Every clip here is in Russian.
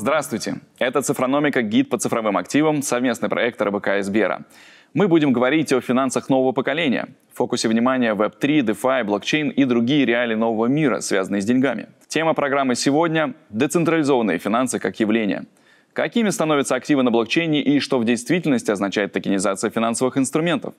Здравствуйте! Это «Цифрономика. Гид по цифровым активам» — совместный проект РБК и Сбера. Мы будем говорить о финансах нового поколения, в фокусе внимания Web3, DeFi, блокчейн и другие реалии нового мира, связанные с деньгами. Тема программы сегодня — децентрализованные финансы как явление. Какими становятся активы на блокчейне и что в действительности означает токенизация финансовых инструментов?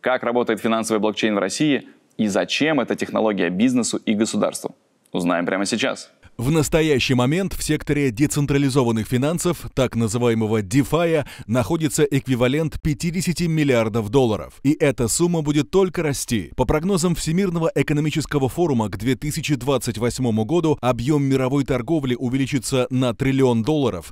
Как работает финансовый блокчейн в России и зачем эта технология бизнесу и государству? Узнаем прямо сейчас. В настоящий момент в секторе децентрализованных финансов, так называемого DeFi, находится эквивалент 50 миллиардов долларов. И эта сумма будет только расти. По прогнозам Всемирного экономического форума к 2028 году объем мировой торговли увеличится на $1 триллион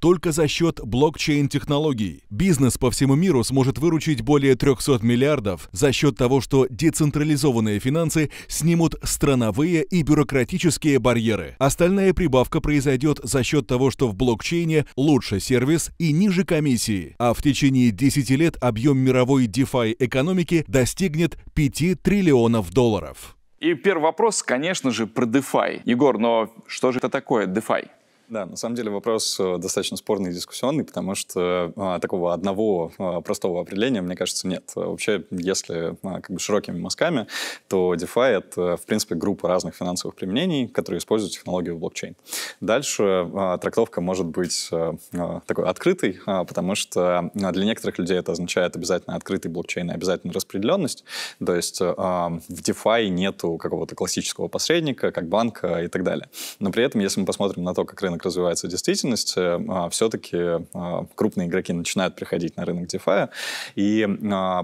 только за счет блокчейн-технологий. Бизнес по всему миру сможет выручить более 300 миллиардов за счет того, что децентрализованные финансы снимут страновые и бюрократические барьеры. Остальные прибавка произойдет за счет того, что в блокчейне лучше сервис и ниже комиссии. А в течение 10 лет объем мировой DeFi экономики достигнет $5 триллионов. И первый вопрос, конечно же, про DeFi. Егор, но что же это такое DeFi? Да, на самом деле вопрос достаточно спорный и дискуссионный, потому что такого одного простого определения, мне кажется, нет. Вообще, если широкими мазками, то DeFi — это, в принципе, группа разных финансовых применений, которые используют технологию блокчейн. Дальше трактовка может быть такой открытой, потому что для некоторых людей это означает обязательно открытый блокчейн и обязательно распределенность. То есть в DeFi нету какого-то классического посредника, как банка и так далее. Но при этом, если мы посмотрим на то, как рынок развивается в действительности, все-таки крупные игроки начинают приходить на рынок DeFi, и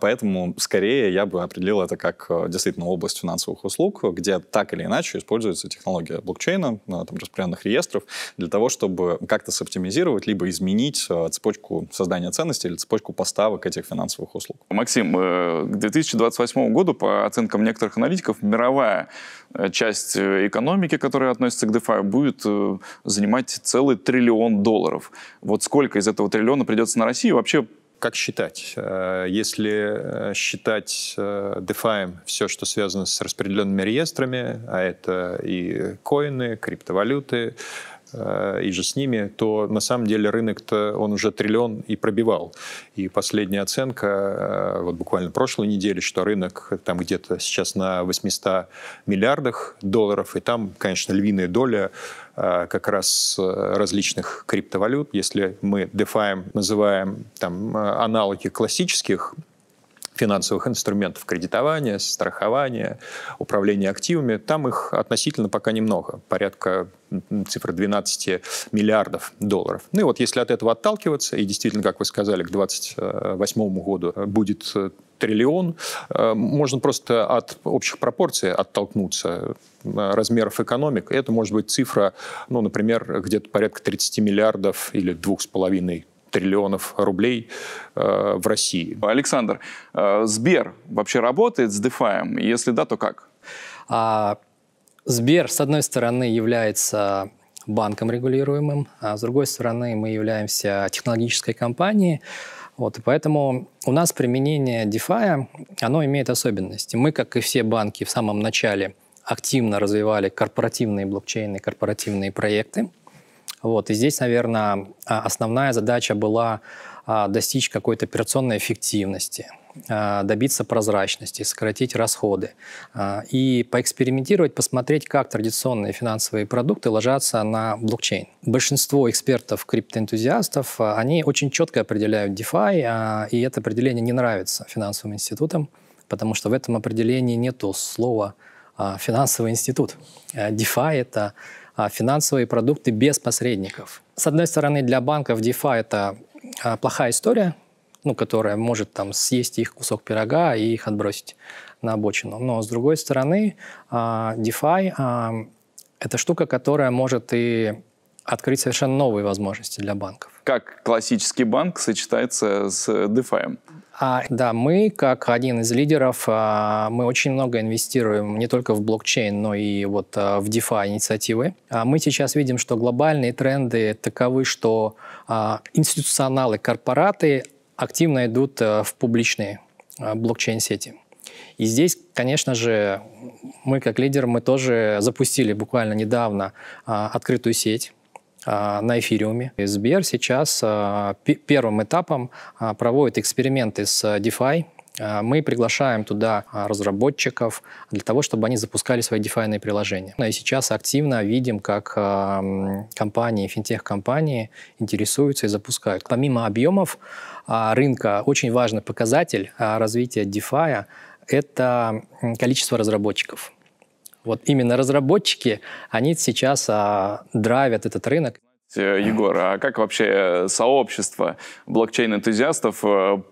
поэтому скорее я бы определил это как действительно область финансовых услуг, где так или иначе используется технология блокчейна, там, распределенных реестров, для того, чтобы как-то соптимизировать, либо изменить цепочку создания ценностей или цепочку поставок этих финансовых услуг. Максим, к 2028 году, по оценкам некоторых аналитиков, мировая часть экономики, которая относится к DeFi, будет занимать целый $1 триллион. Вот сколько из этого триллиона придется на Россию? Вообще, как считать? Если считать DeFi все, что связано с распределенными реестрами, а это и коины, криптовалюты, и же с ними, то на самом деле рынок-то он уже $1 триллион и пробивал. И последняя оценка, вот буквально прошлой недели, что рынок там где-то сейчас на 800 миллиардах долларов, и там, конечно, львиная доля как раз различных криптовалют. Если мы DeFi называем там аналоги классических финансовых инструментов, кредитования, страхования, управления активами, там их относительно пока немного, порядка цифры 12 миллиардов долларов. Ну и вот если от этого отталкиваться, и действительно, как вы сказали, к 2028 году будет $1 триллион, можно просто от общих пропорций оттолкнуться, размеров экономик. Это может быть цифра, ну, например, где-то порядка 30 миллиардов или 2,5 триллионов рублей в России. Александр, Сбер вообще работает с DeFi? Если да, то как? Сбер, с одной стороны, является банком регулируемым, а с другой стороны, мы являемся технологической компанией. Вот, и поэтому у нас применение DeFi, оно имеет особенности. Мы, как и все банки, в самом начале активно развивали корпоративные блокчейны, корпоративные проекты. Вот. И здесь, наверное, основная задача была достичь какой-то операционной эффективности, добиться прозрачности, сократить расходы и поэкспериментировать, посмотреть, как традиционные финансовые продукты ложатся на блокчейн. Большинство экспертов, криптоэнтузиастов, они очень четко определяют DeFi, и это определение не нравится финансовым институтам, потому что в этом определении нету слова «финансовый институт». DeFi — это финансовые продукты без посредников. С одной стороны, для банков DeFi это плохая история, ну, которая может там съесть их кусок пирога и их отбросить на обочину. Но с другой стороны, DeFi это штука, которая может и открыть совершенно новые возможности для банков. Как классический банк сочетается с DeFi? Да, мы, как один из лидеров, мы очень много инвестируем не только в блокчейн, но и вот в DeFi инициативы. Мы сейчас видим, что глобальные тренды таковы, что институционалы, корпораты активно идут в публичные блокчейн-сети. И здесь, конечно же, мы как лидер, мы тоже запустили буквально недавно открытую сеть на эфириуме. Сбер сейчас первым этапом проводит эксперименты с DeFi. Мы приглашаем туда разработчиков для того, чтобы они запускали свои DeFi-ные приложения. И сейчас активно видим, как компании, финтех-компании интересуются и запускают. Помимо объемов рынка, очень важный показатель развития DeFi – это количество разработчиков. Вот именно разработчики, они сейчас драйвят этот рынок. Егор, а как вообще сообщество блокчейн-энтузиастов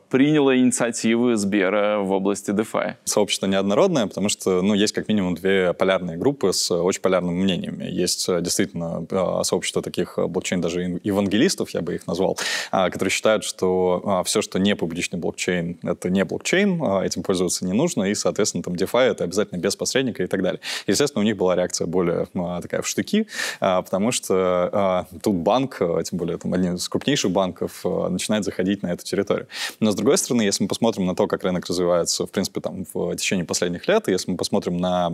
приняло инициативы Сбера в области DeFi? Сообщество неоднородное, потому что есть как минимум две полярные группы с очень полярными мнениями. Есть действительно сообщество таких блокчейн, даже евангелистов, я бы их назвал, которые считают, что все, что не публичный блокчейн, это не блокчейн, этим пользоваться не нужно, и, соответственно, там DeFi это обязательно без посредника и так далее. Естественно, у них была реакция более такая в штыки, потому что тут банк, тем более там, один из крупнейших банков, начинает заходить на эту территорию. Но, с другой стороны, если мы посмотрим на то, как рынок развивается, в принципе, там, в течение последних лет, и если мы посмотрим на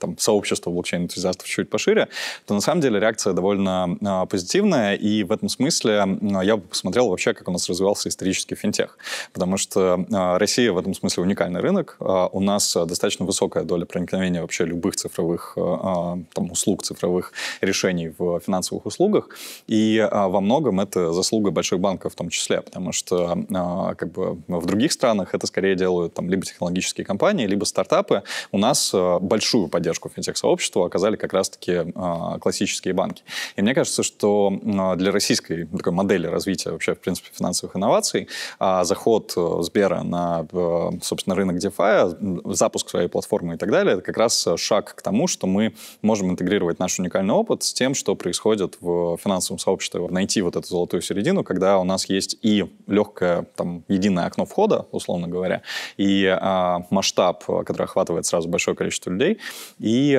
там, сообщество блокчейн-энтузиастов чуть пошире, то, на самом деле, реакция довольно позитивная, и в этом смысле я бы посмотрел вообще, как у нас развивался исторический финтех, потому что Россия в этом смысле уникальный рынок, у нас достаточно высокая доля проникновения вообще любых цифровых там, услуг, цифровых решений в финансовых услугах, и во многом это заслуга больших банков в том числе, потому что как бы, в других странах это скорее делают там, либо технологические компании, либо стартапы. У нас большую поддержку финтех-сообществу оказали как раз-таки классические банки. И мне кажется, что для российской такой модели развития вообще, в принципе, финансовых инноваций заход Сбера на, собственно, рынок DeFi, запуск своей платформы и так далее, это как раз шаг к тому, что мы можем интегрировать наш уникальный опыт с тем, что происходит в финансовом сообществе, найти вот эту золотую середину, когда у нас есть и легкое там, единое окно входа, условно говоря, и масштаб, который охватывает сразу большое количество людей, и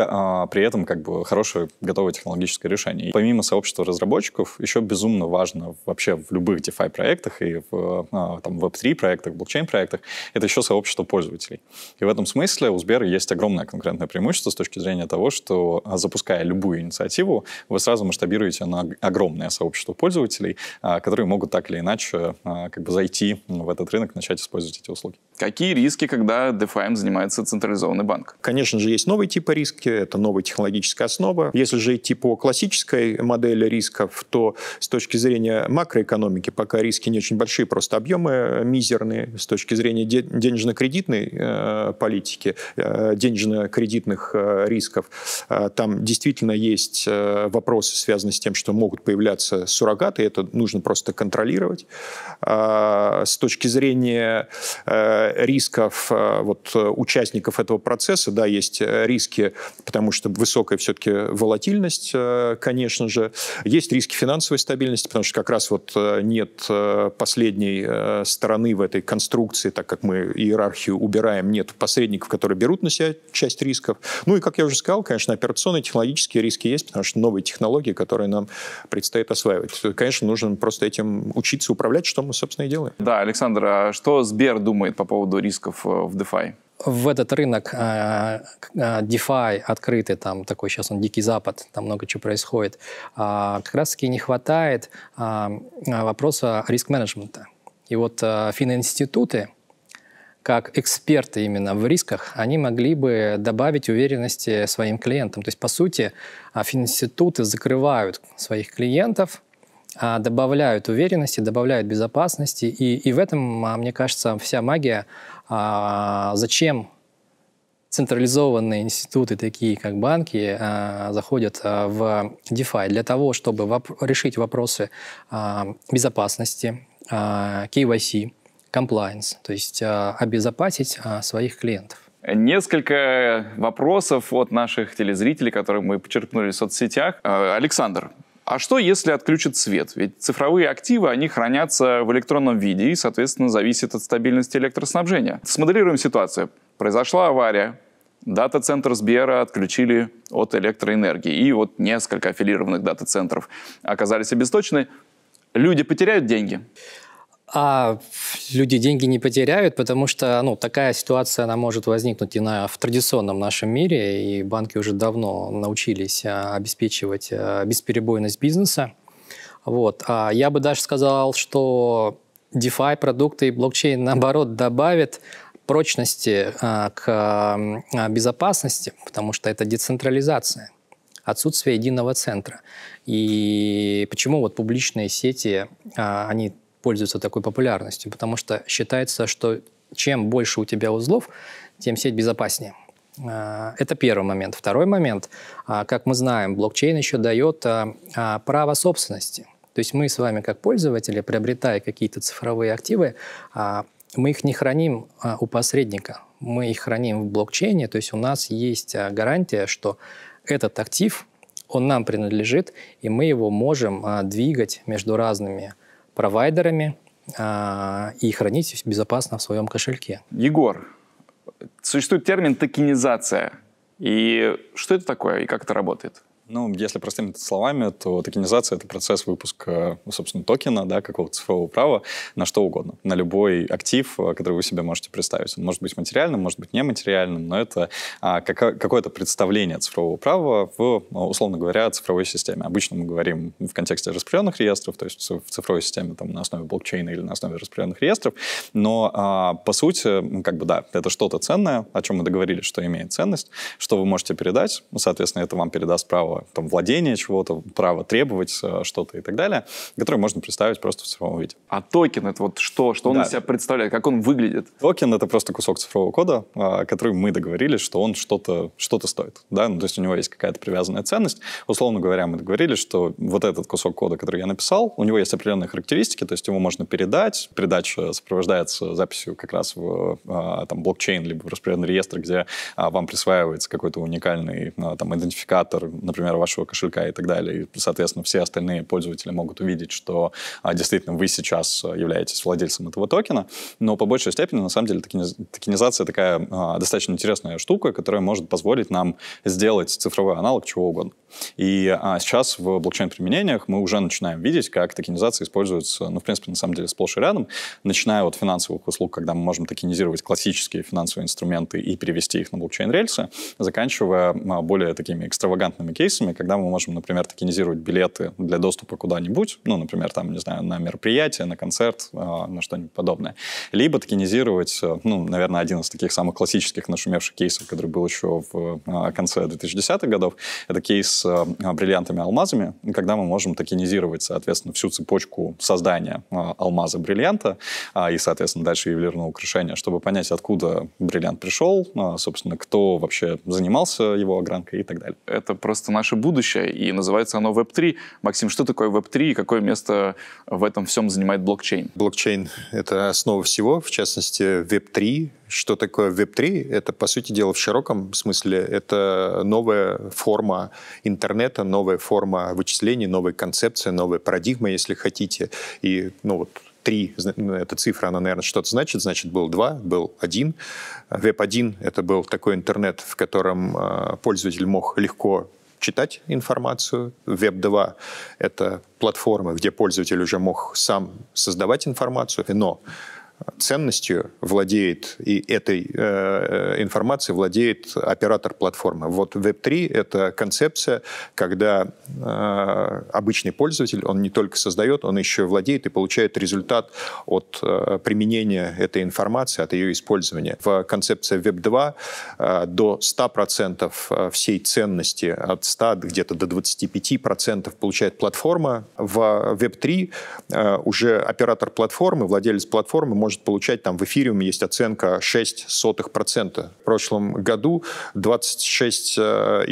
при этом как бы хорошее готовое технологическое решение. И помимо сообщества разработчиков, еще безумно важно вообще в любых DeFi проектах и в Web3 проектах, блокчейн проектах, это еще сообщество пользователей. И в этом смысле у Сбера есть огромное конкурентное преимущество с точки зрения того, что запуская любую инициативу, вы сразу масштабируете на огромное сообщество пользователей, которые могут так или иначе как бы зайти в этот рынок, начать использовать эти услуги. Какие риски, когда DeFi занимается централизованный банк? Конечно же, есть новые типы риски, это новая технологическая основа. Если же идти по классической модели рисков, то с точки зрения макроэкономики пока риски не очень большие, просто объемы мизерные. С точки зрения денежно-кредитной политики, денежно-кредитных рисков, там действительно есть вопросы, связанные с тем, что могут появляться суррогаты, это нужно просто контролировать. С точки зрения рисков вот, участников этого процесса, да, есть риски, потому что высокая все-таки волатильность, конечно же. Есть риски финансовой стабильности, потому что как раз вот нет последней стороны в этой конструкции, так как мы иерархию убираем, нет посредников, которые берут на себя часть рисков. Ну и, как я уже сказал, конечно, операционные, технологические риски есть, потому что новые технологии, которые нам предстоит осваивать. Конечно, нужно просто этим учиться управлять, что мы, собственно, и делаем. Да, Александр, а что Сбер думает по поводу рисков в DeFi? В этот рынок DeFi открытый, там такой сейчас он дикий запад, там много чего происходит, как раз-таки не хватает вопроса риск-менеджмента. И вот фининституты, как эксперты именно в рисках, они могли бы добавить уверенности своим клиентам. То есть, по сути, фининституты закрывают своих клиентов, добавляют уверенности, добавляют безопасности. И в этом, мне кажется, вся магия. Зачем централизованные институты, такие как банки, заходят в DeFi? Для того, чтобы решить вопросы безопасности, KYC, compliance, то есть обезопасить своих клиентов. Несколько вопросов от наших телезрителей, которые мы почерпнули в соцсетях. Александр, а что, если отключат свет? Ведь цифровые активы, они хранятся в электронном виде и, соответственно, зависят от стабильности электроснабжения. Смоделируем ситуацию. Произошла авария, дата-центр Сбера отключили от электроэнергии, и вот несколько аффилированных дата-центров оказались обесточены. Люди потеряют деньги? А люди деньги не потеряют, потому что такая ситуация она может возникнуть и в традиционном нашем мире, и банки уже давно научились обеспечивать бесперебойность бизнеса. Вот. А я бы даже сказал, что DeFi продукты и блокчейн, наоборот, добавят прочности к безопасности, потому что это децентрализация, отсутствие единого центра. И почему вот публичные сети, они пользуются такой популярностью? Потому что считается, что чем больше у тебя узлов, тем сеть безопаснее. Это первый момент. Второй момент. Как мы знаем, блокчейн еще дает право собственности. То есть мы с вами, как пользователи, приобретая какие-то цифровые активы, мы их не храним у посредника, мы их храним в блокчейне. То есть у нас есть гарантия, что этот актив, он нам принадлежит, и мы его можем двигать между разными провайдерами и хранить безопасно в своем кошельке. Егор, существует термин токенизация. И что это такое, и как это работает? Ну, если простыми словами, то токенизация — это процесс выпуска, собственно, токена, да, какого-то цифрового права на что угодно, на любой актив, который вы себе можете представить. Он может быть материальным, может быть нематериальным, но это какое-то представление цифрового права в, условно говоря, цифровой системе. Обычно мы говорим в контексте распределенных реестров, то есть в цифровой системе там, на основе блокчейна или на основе распределенных реестров, но по сути, как бы да, это что-то ценное, о чем мы договорились, что имеет ценность, что вы можете передать, соответственно, это вам передаст право там, владение чего-то, право требовать что-то и так далее, которое можно представить просто в цифровом виде. А токен — это вот что? Что он из себя представляет? Как он выглядит? Токен — это просто кусок цифрового кода, который мы договорились, что он что-то стоит. Да? Ну, то есть у него есть какая-то привязанная ценность. Условно говоря, мы договорились, что вот этот кусок кода, который я написал, у него есть определенные характеристики, то есть его можно передать. Передача сопровождается записью как раз в там, блокчейн либо в распределенный реестр, где вам присваивается какой-то уникальный там, идентификатор, например, вашего кошелька и так далее. И, соответственно, все остальные пользователи могут увидеть, что действительно вы сейчас являетесь владельцем этого токена. Но по большей степени, на самом деле, токенизация такая достаточно интересная штука, которая может позволить нам сделать цифровой аналог чего угодно. И сейчас в блокчейн-применениях мы уже начинаем видеть, как токенизация используется, ну, в принципе, на самом деле, сплошь и рядом, начиная от финансовых услуг, когда мы можем токенизировать классические финансовые инструменты и перевести их на блокчейн-рельсы, заканчивая более такими экстравагантными кейсами, когда мы можем, например, токенизировать билеты для доступа куда-нибудь, ну, например, там, не знаю, на мероприятие, на концерт, на что-нибудь подобное. Либо токенизировать, ну, наверное, один из таких самых классических нашумевших кейсов, который был еще в конце 2010-х годов, это кейс бриллиантами-алмазами, когда мы можем токенизировать, соответственно, всю цепочку создания алмаза-бриллианта и, соответственно, дальше ювелирного украшения, чтобы понять, откуда бриллиант пришел, собственно, кто вообще занимался его огранкой и так далее. Это просто наше будущее, и называется оно Web3. Максим, что такое Web3 и какое место в этом всем занимает блокчейн? Блокчейн — это основа всего, в частности, Web3. Что такое Web3? Это, по сути дела, в широком смысле, это новая форма интернета, новая форма вычислений, новая концепция, новая парадигма, если хотите. И, ну вот, 3, эта цифра, она, наверное, что-то значит. Значит, был 2, был 1. Веб-1 — это был такой интернет, в котором пользователь мог легко читать информацию. Веб-2 — это платформа, где пользователь уже мог сам создавать информацию, но ценностью владеет, и этой информацией владеет оператор платформы. Вот Web3 — это концепция, когда обычный пользователь, он не только создает, он еще владеет и получает результат от применения этой информации, от ее использования. В концепции Web2 до 100% всей ценности, от 100 где-то до 25% получает платформа. В Web3 уже оператор платформы, владелец платформы, может получать, там в эфириуме есть оценка 0,06%. В прошлом году 26,8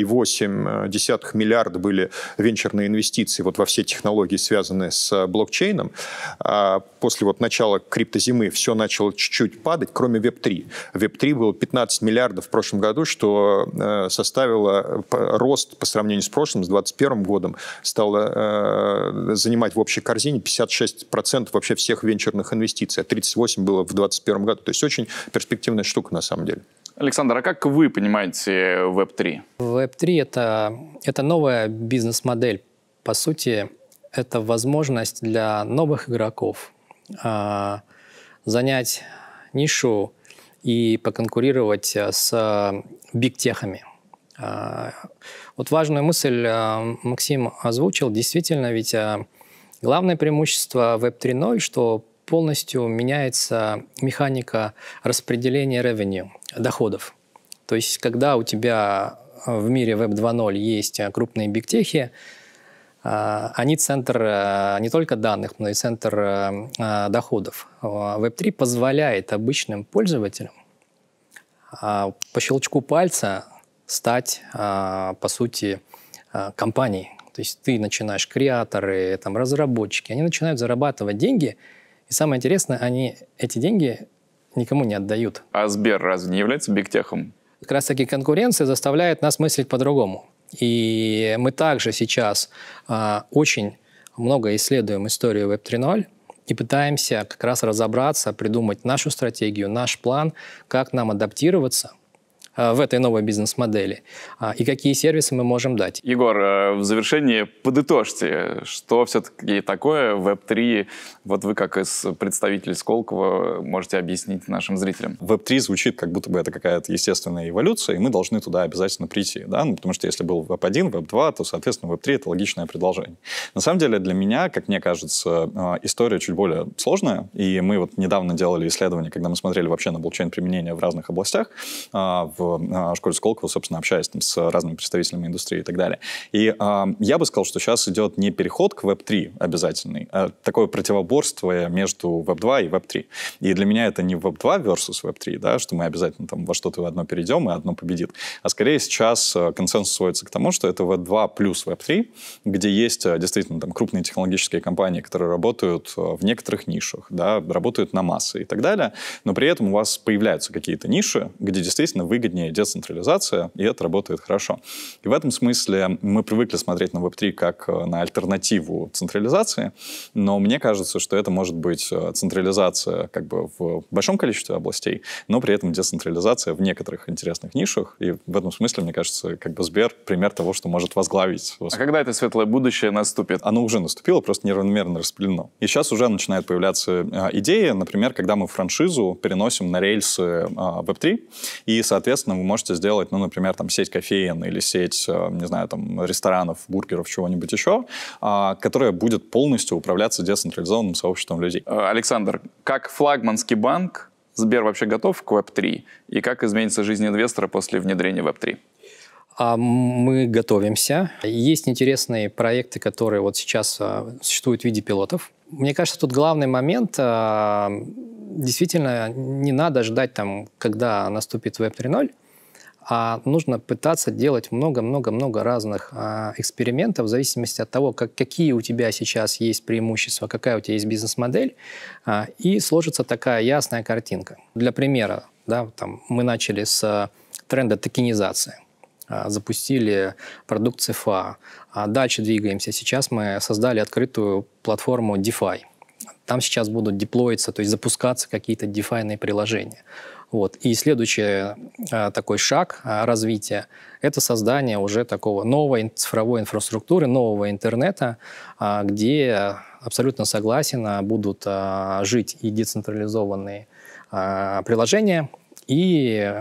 миллиарда были венчурные инвестиции вот во все технологии, связанные с блокчейном. А после вот начала криптозимы все начало чуть-чуть падать, кроме Web3. Web3 было 15 миллиардов в прошлом году, что составило рост по сравнению с прошлым, с 2021 годом, стало занимать в общей корзине 56% вообще всех венчурных инвестиций. 38 было в 2021 году. То есть очень перспективная штука на самом деле. Александр, а как вы понимаете Web3? Web3 это новая бизнес-модель. По сути, это возможность для новых игроков занять нишу и поконкурировать с биг-техами. Вот важную мысль Максим озвучил. Действительно, ведь Главное преимущество Web 3.0, что полностью меняется механика распределения revenue, доходов. То есть, когда у тебя в мире Web 2.0 есть крупные бигтехи, они центр не только данных, но и центр доходов. Web 3 позволяет обычным пользователям по щелчку пальца стать, по сути, компанией. То есть ты начинаешь, креаторы, там, разработчики, они начинают зарабатывать деньги, и самое интересное, они эти деньги никому не отдают. А Сбер разве не является бигтехом? Как раз таки конкуренция заставляет нас мыслить по-другому. И мы также сейчас очень много исследуем историю Web 3.0 и пытаемся как раз разобраться, придумать нашу стратегию, наш план, как нам адаптироваться в этой новой бизнес-модели и какие сервисы мы можем дать. Егор, в завершении подытожьте, что все-таки такое Web3, вот вы как из представителей Сколково можете объяснить нашим зрителям. Web3 звучит, как будто бы это какая-то естественная эволюция, и мы должны туда обязательно прийти, да? Ну, потому что если был Web1, Web2, то, соответственно, Web3 — это логичное предложение. На самом деле для меня, как мне кажется, история чуть более сложная, и мы вот недавно делали исследование, когда мы смотрели вообще на блокчейн-применение в разных областях, в школе Сколково, собственно, общаясь там с разными представителями индустрии и так далее. И я бы сказал, что сейчас идет не переход к Web3 обязательный, а такое противоборство между Web2 и Web3. И для меня это не Web2 versus Web3, да, что мы обязательно там во что-то одно перейдем, и одно победит. А скорее сейчас консенсус сводится к тому, что это Web2 плюс Web3, где есть действительно там крупные технологические компании, которые работают в некоторых нишах, да, работают на массы и так далее, но при этом у вас появляются какие-то ниши, где действительно выгодно децентрализация, и это работает хорошо. И в этом смысле мы привыкли смотреть на Web3 как на альтернативу централизации, но мне кажется, что это может быть централизация как бы в большом количестве областей, но при этом децентрализация в некоторых интересных нишах, и в этом смысле, мне кажется, как бы Сбер пример того, что может возглавить. А когда это светлое будущее наступит? Оно уже наступило, просто неравномерно распределено. И сейчас уже начинают появляться идеи, например, когда мы франшизу переносим на рельсы Web3, и, соответственно, вы можете сделать, ну, например, там, сеть кофеен или сеть, не знаю, там, ресторанов, бургеров, чего-нибудь еще, которая будет полностью управляться децентрализованным сообществом людей. Александр, как флагманский банк, Сбер вообще готов к Web3? И как изменится жизнь инвестора после внедрения Web3? Мы готовимся. Есть интересные проекты, которые вот сейчас существуют в виде пилотов. Мне кажется, тут главный момент, действительно, не надо ждать, там, когда наступит Web 3.0, а нужно пытаться делать много-много-много разных экспериментов в зависимости от того, какие у тебя сейчас есть преимущества, какая у тебя есть бизнес-модель, и сложится такая ясная картинка. Для примера, да, там, мы начали с тренда токенизации. Запустили продукт ЦФА. Дальше двигаемся. Сейчас мы создали открытую платформу DeFi. Там сейчас будут деплоиться, то есть запускаться какие-то DeFi-ные приложения. Вот. И следующий такой шаг развития – это создание уже такого новой цифровой инфраструктуры, нового интернета, где, абсолютно согласен, будут жить и децентрализованные приложения, и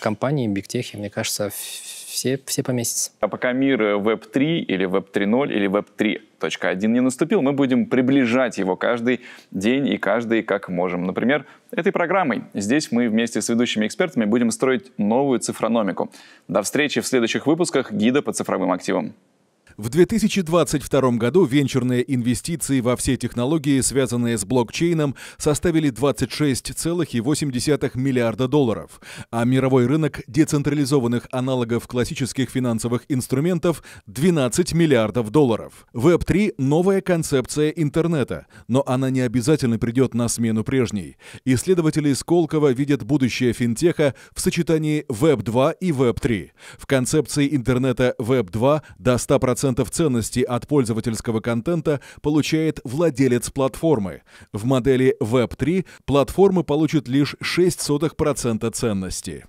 компании бигтехи, мне кажется, все поместятся. А пока мир Web3 или Web3.0 или Web3.1 не наступил, мы будем приближать его каждый день и каждый как можем. Например, этой программой. Здесь мы вместе с ведущими экспертами будем строить новую цифрономику. До встречи в следующих выпусках «Гида по цифровым активам». В 2022 году венчурные инвестиции во все технологии, связанные с блокчейном, составили 26,8 миллиарда долларов, а мировой рынок децентрализованных аналогов классических финансовых инструментов – 12 миллиардов долларов. Web3 – новая концепция интернета, но она не обязательно придет на смену прежней. Исследователи Сколково видят будущее финтеха в сочетании Web2 и Web3. В концепции интернета Web2 до 100% ценности от пользовательского контента получает владелец платформы. В модели Web3 платформы получат лишь 0,06% ценности.